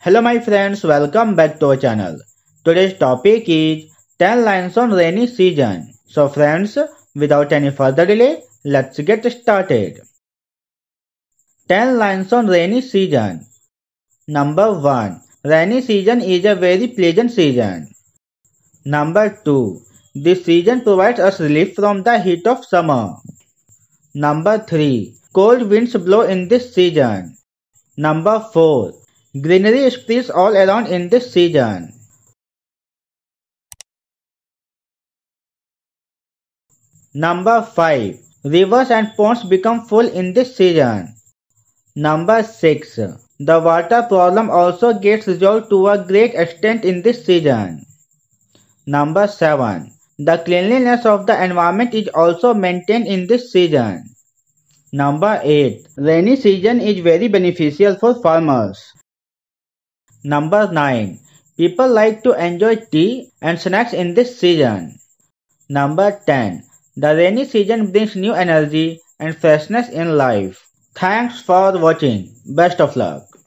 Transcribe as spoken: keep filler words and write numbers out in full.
Hello my friends, welcome back to our channel. Today's topic is ten lines on rainy season. So friends, without any further delay, let's get started. ten lines on rainy season. Number one. Rainy season is a very pleasant season. Number two. This season provides us relief from the heat of summer. Number three. Cold winds blow in this season. Number four. Greenery spreads all around in this season. Number five. Rivers and ponds become full in this season. Number six. The water problem also gets resolved to a great extent in this season. Number seven. The cleanliness of the environment is also maintained in this season. Number eight. Rainy season is very beneficial for farmers. Number nine. People like to enjoy tea and snacks in this season. Number ten. The rainy season brings new energy and freshness in life. Thanks for watching. Best of luck.